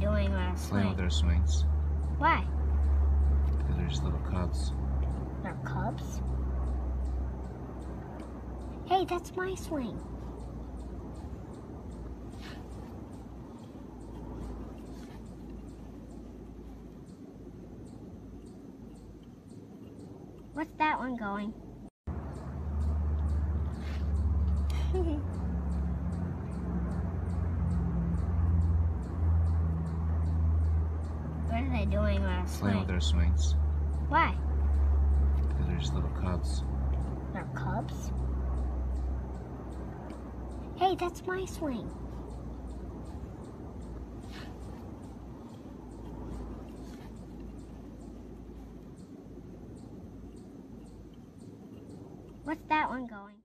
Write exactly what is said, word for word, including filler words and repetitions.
doing on a swing? Playing with our swings. Why? Because they're just little cubs. They're cubs? Hey, that's my swing. What's that one going? What are they doing on a swing? Playing with their swings. Why? Because they're just little cubs. They're cubs? Hey, that's my swing. What's that one going?